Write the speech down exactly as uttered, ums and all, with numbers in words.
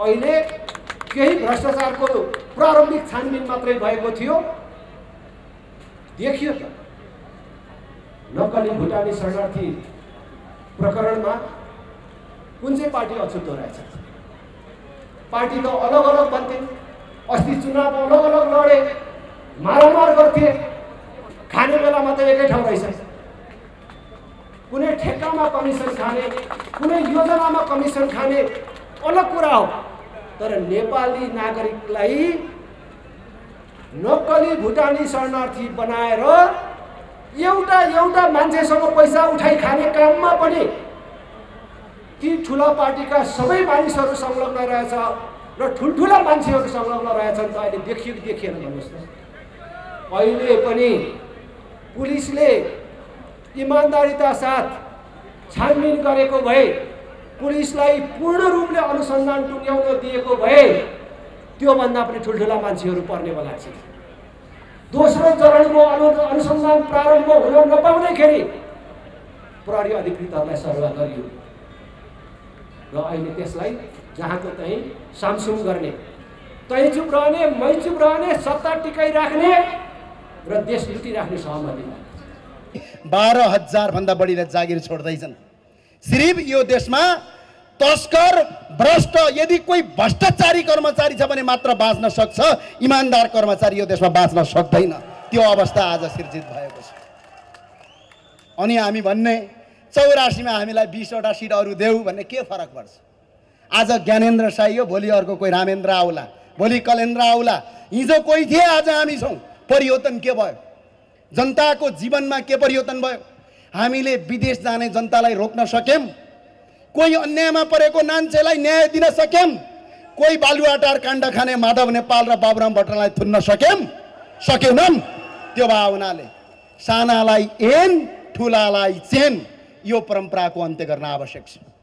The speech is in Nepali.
अहिले केही भ्रष्टाचार को प्रारंभिक छानबीन मात्रै भएको थियो। देखियो त नक्कली भुटानी शरणार्थी प्रकरण में कुन चाहिँ पार्टी अछुतो रहेछ? पार्टी तो अलग अलग बन्थे, अस्ति चुनाव अलग अलग लड़े, मारामार गर्थे, खाने बेला मात्र एकै ठाउँ रहेछ। कुनै ठेक्कामा कमिसन खाने, कुनै योजनामा कमिसन खाने अलग कुरा हो, तर नेपाली नागरिकलाई नक्कली भुटानी शरणार्थी बनाएर एउटा एउटा मान्छेसँग पैसा उठाई खाने काममा पनि ती ठुला पार्टीका सबै मानिसहरू संलग्न रहेछ र ठुलठुला मान्छेहरू संलग्न रहेछन्। अहिले देखियो कि देखिएन भन्नुस् न? अहिले पनि पुलिसले इमानदारीता साथ छानबीन गरेको भए, पुलिसलाई पूर्ण रूपले अनुसन्धान टुङ्ग्याउन दिएको भए त्यो भन्दा पनि ठुलठुला मान्छेहरू पर्ने वाला छ। दोस्रो चरणको अनुसन्धान प्रारम्भ हुन नपाउँदाखेरि प्रहरी अधिकृतहरूलाई सरुवा गरियो र अहिले त्यसलाई जहाँको त्यहीँ सामसुम गर्ने, त्यहीँ चुप रहने, मै चुप रहने, सत्ता टिकाइ राख्ने र देश लुटी राख्ने सहमति। बाह्र हजार भन्दा बढीले जागिर छोड्दैछन्। सिर्फ यो देशमा तस्कर भ्रष्ट, यदि कोही भ्रष्टाचारी कर्मचारी छ भने मात्र बाँच्न सक्छ, इमानदार कर्मचारी यो देशमा बाँच्न सक्दैन। त्यो अवस्था आज सिर्जित भएको छ। अनि हामी भन्ने चौरासीमा हामीलाई बीसवटा सिट अरू देऊ भन्ने के फरक पर्छ? आज ज्ञानेन्द्रशाही हो, भोलि अर्को कोही रामेन्द्र आउला, भोलि कलेन्द्र आउला। हिजो कोही थिए, आज हामी छौँ। परिवर्तन के भयो? जनता को जीवन में के परिवर्तन भयो? हामीले विदेश जाने जनतालाई रोक्न सक्यौं? कोई अन्यायमा परेको नान्छेलाई न्याय दिन सक्यौं? कोई बालुवाटार काण्ड खाने माधव नेपाल र बाबुराम भट्टराईलाई थुन्न सक्यौं? सकेनौं। त्यो भावनाले सानालाई ऐन ठूलालाई चेन, यो परम्पराको अन्त्य गर्न आवश्यक छ।